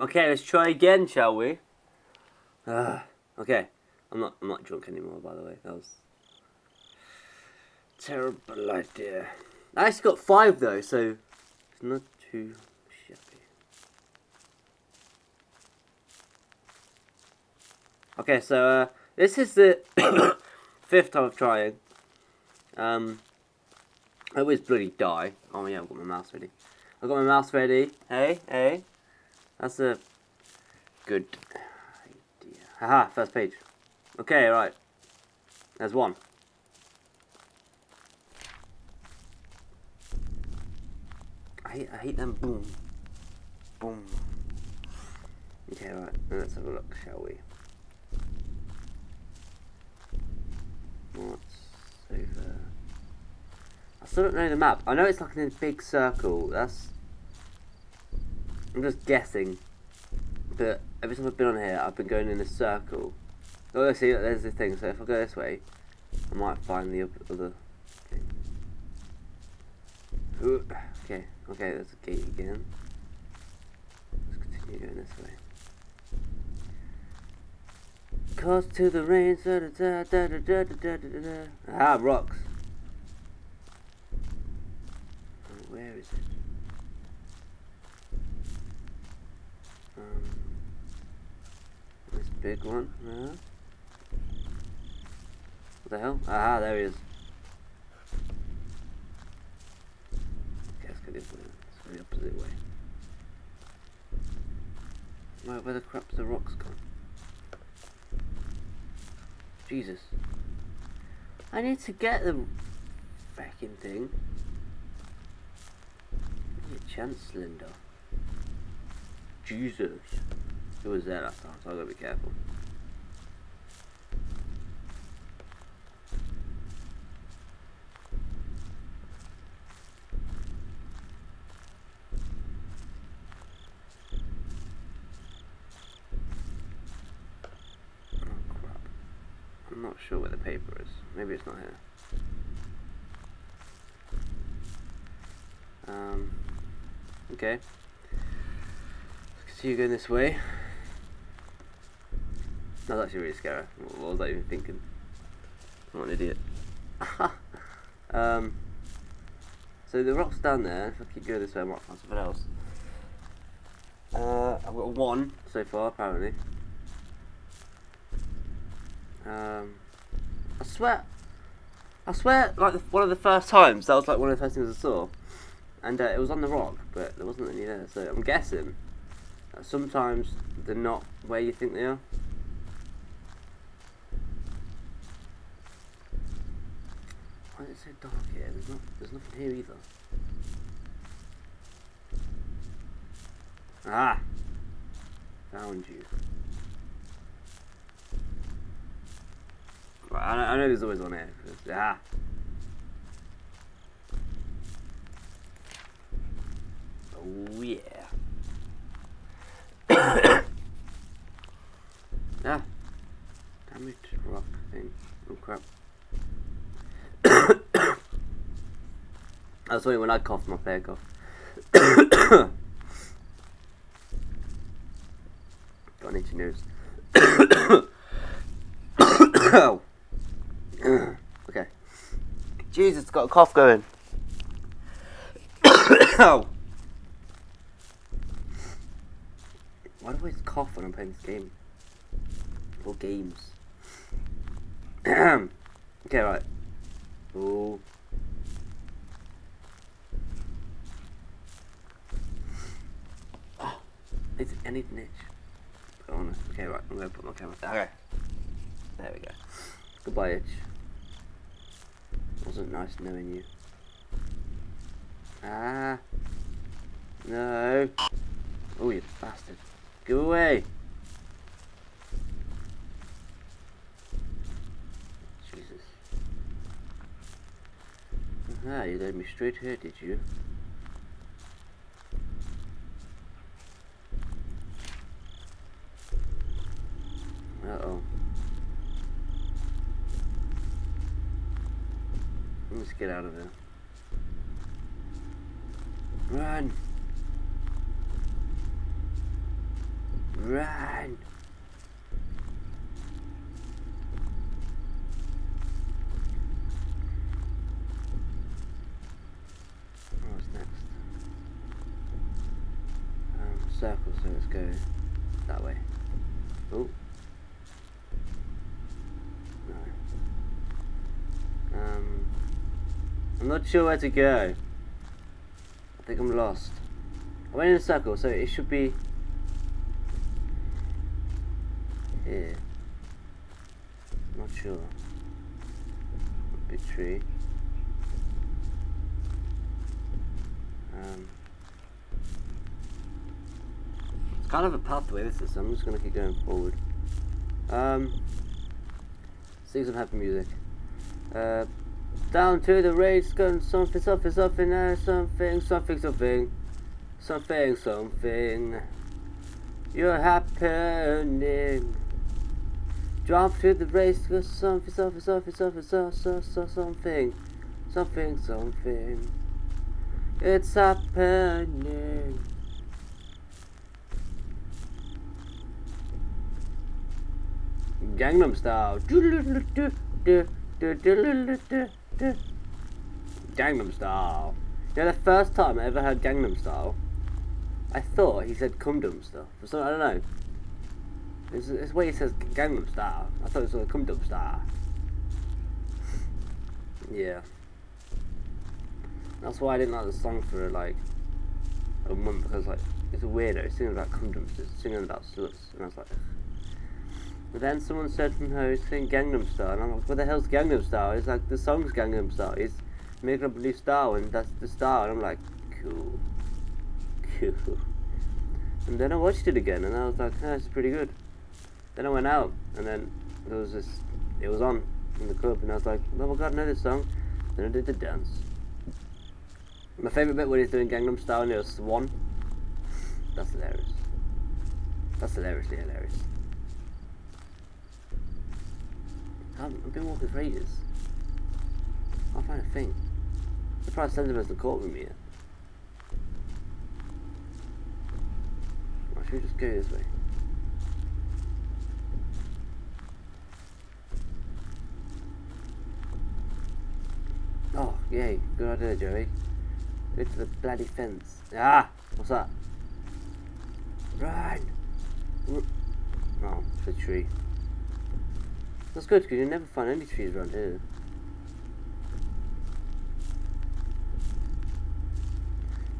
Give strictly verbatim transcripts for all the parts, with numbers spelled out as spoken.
Okay, let's try again, shall we? Uh, okay. I'm not I'm not drunk anymore, by the way. That was a terrible idea. I actually got five though, so it's not too shabby. Okay, so uh, this is the fifth time of trying. Um I always bloody die. Oh yeah, I've got my mouse ready. I've got my mouse ready. Hey, hey. That's a good idea. Haha, first page. Okay, right. There's one. I hate, I hate them. Boom. Boom. Okay, right. Let's have a look, shall we? What's over? I still don't know the map. I know it's like in a big circle. That's... I'm just guessing. But every time I've been on here, I've been going in a circle. Oh, let's see, there's the thing. So if I go this way, I might find the other thing. Ooh, okay, okay, there's a gate again. Let's continue going this way. Cause to the rain, da da da da da da da da da. Ah, rocks. Oh, where is it? Um, this big one. Uh-huh. What the hell? Ah, there he is. Okay, let's go the opposite way. Let's go the opposite way. Right, where the crap's the rocks gone? Jesus. I need to get the fucking thing. Give me a chance, Slender. Jesus. It was there last time, so I gotta be careful. I'm not sure where the paper is. Maybe it's not here. Um, okay. Let's continue going this way. That was actually really scary. What was I even thinking? I'm an idiot. um, so the rock's down there. If I keep going this way, I might find something else. Uh, I've got one so far, apparently. Um, I swear, I swear, like the, one of the first times, that was like one of the first things I saw, and uh, it was on the rock, but there wasn't any there, so I'm guessing that sometimes they're not where you think they are. Why is it so dark here? There's, not, there's nothing here either. Ah! Found you. I know, I know there's always one here. Ah. Oh yeah. Ah. Damn it, rock thing. Oh crap. That's only when I cough, my player cough. Got an itchy nose. Ow. Okay. Jesus, it's got a cough going. Ow. Why do I always cough when I'm playing this game? Or games. Okay, right. Ooh. Oh. It's any niche. Go on. Okay, right. I'm going to put my camera. Okay. There we go. Goodbye, itch. Wasn't nice knowing you. Ah. No. Oh, you bastard. Go away. Jesus. Ah, you led me straight here, did you? Uh-oh. Let's get out of here. Run! Run! What's next? Um, circle, so let's go that way. Oh. No. Um, I'm not sure where to go. I think I'm lost. I went in a circle, so it should be here. Not sure. Big tree. Um, it's kind of a pathway, this is, so I'm just gonna keep going forward. Um, sing some happy music. Uh, down to the race, going something, something, something, uh, something, something, something. Something, something, you're happening. Drop through the race, cause something, something, something, something, so, so, so, something, something, something. It's happening. Gangnam Style. Gangnam Style. You know, the first time I ever heard Gangnam Style, I thought he said Kumdum stuff. So I don't know. It's, it's where he says Gangnam Style. I thought it was a Kumdum Style. Yeah. That's why I didn't like the song for like a month, because like it's a weirdo singing about Kumdums, singing about sluts, and I was like. But then someone said from her, he's singing Gangnam Style, and I'm like, what the hell's Gangnam Style? It's like the song's Gangnam Style. It's making up a new style, and that's the style, and I'm like, cool. Cool. And then I watched it again, and I was like, oh, this is pretty good. Then I went out, and then there was this, it was on in the club, and I was like, oh my god, I know this song. Then I did the dance. My favourite bit when he's doing Gangnam Style and it was Swan. That's hilarious. That's hilariously hilarious. I've been walking for ages. I'll find a thing. I'm surprised Slenderman's not caught with me yet. Or should we just go this way? Oh, yay. Good idea, Joey. Go to the bloody fence. Ah! What's that? Run! Oh, it's a tree. That's good, because you never find any trees around here.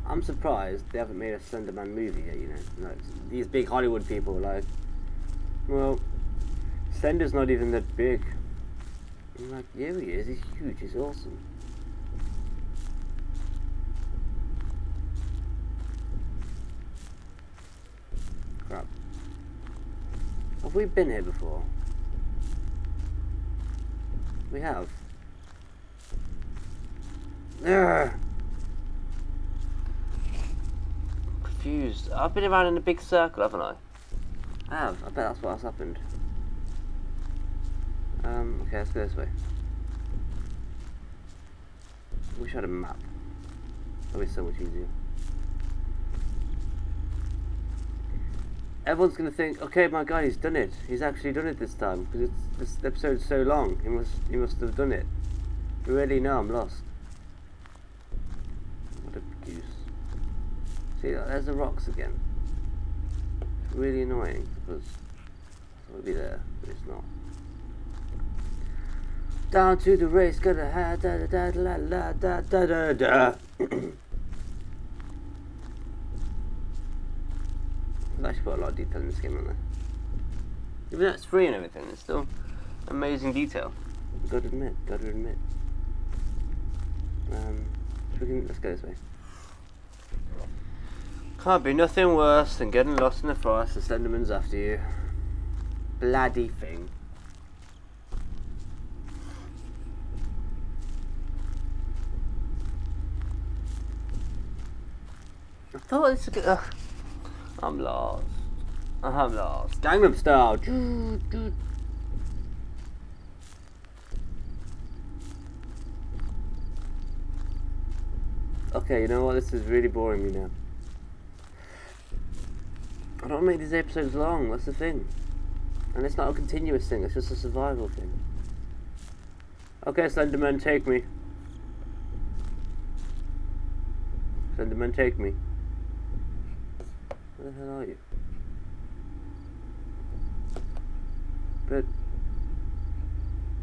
I'm surprised they haven't made a Slenderman movie yet, you know. Like, these big Hollywood people, like, well, Slender's not even that big. I'm like, yeah, he is. He's huge. He's awesome. Crap. Have we been here before? We have. Ugh. Confused. I've been around in a big circle, haven't I? I have. I bet that's what has happened. Um, okay, let's go this way. I wish I had a map. That would be so much easier. Everyone's going to think, okay, my god, he's done it. He's actually done it this time, because this episode's so long. He must, he must have done it. But really, no, I'm lost. What a goose. See, there's the rocks again. It's really annoying, because it would be there, but it's not. Down to the race, gotta ha da da da da da da da da da. I've actually got a lot of detail in this game, haven't I? Even though it's free and everything, it's still amazing detail. Gotta admit, gotta admit. Um, we can, let's go this way. Can't be nothing worse than getting lost in the forest and Slenderman's after you. Bloody thing. I thought this was good. Ugh. I'm lost. I'm lost. Gangnam Style. Doo, doo. Okay, you know what? This is really boring me now. I don't make these episodes long, that's the thing. And it's not a continuous thing, it's just a survival thing. Okay, Slenderman, take me. Slenderman, take me. Where the hell are you? But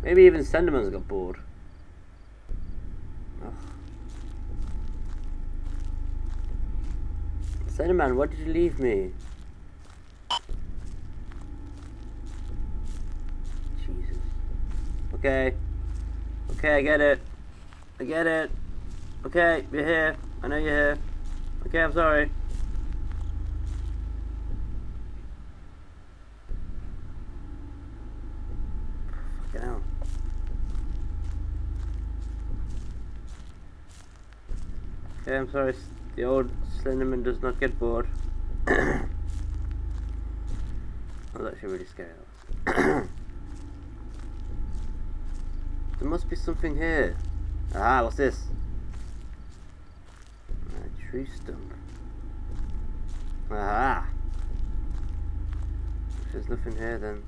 maybe even Slenderman's got bored. Ugh. Slenderman, why did you leave me? Jesus. Okay. Okay, I get it. I get it. Okay, you're here. I know you're here. Okay, I'm sorry. Fucking hell. Okay, I'm sorry. The old Slenderman does not get bored. I was actually really scared. There must be something here. Ah, what's this? A tree stump. Ah. If there's nothing here, then.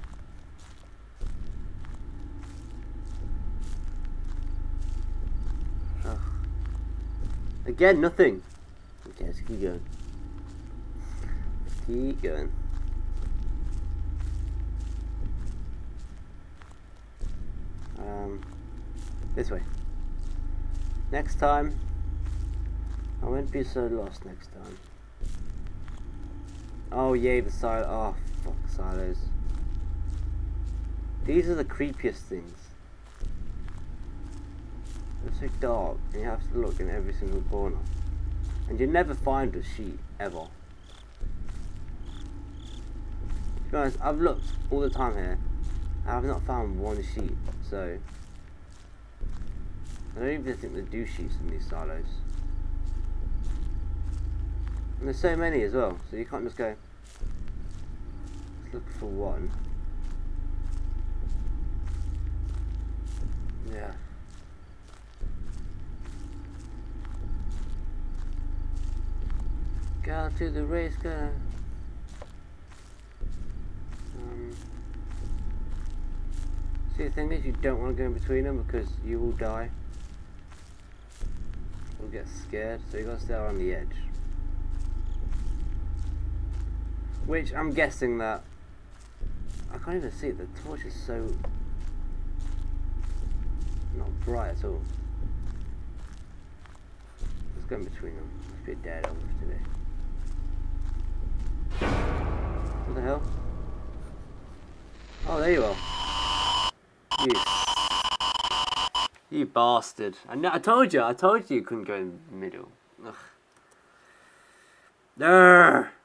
Ugh. Again, nothing. Okay, let's keep going. Let's keep going. Um. This way. Next time, I won't be so lost next time. Oh yay, the silo. Oh fuck, silos. These are the creepiest things. They're so dark, and you have to look in every single corner. And you never find a sheep, ever. To be honest, I've looked all the time here, and I've not found one sheep, so... I don't even think they do sheep in these silos. And there's so many as well, so you can't just go, let's look for one. Yeah. Go to the race car. Um, see, the thing is, you don't want to go in between them because you will die. You'll get scared, so you gotta stay on the edge. Which I'm guessing that I can't even see it. The torch is so not bright at all. Let's go in between them. Let's be a daredevil today. What the hell? Oh, there you are. You, you bastard! I know, I told you. I told you you couldn't go in the middle. Ugh. There.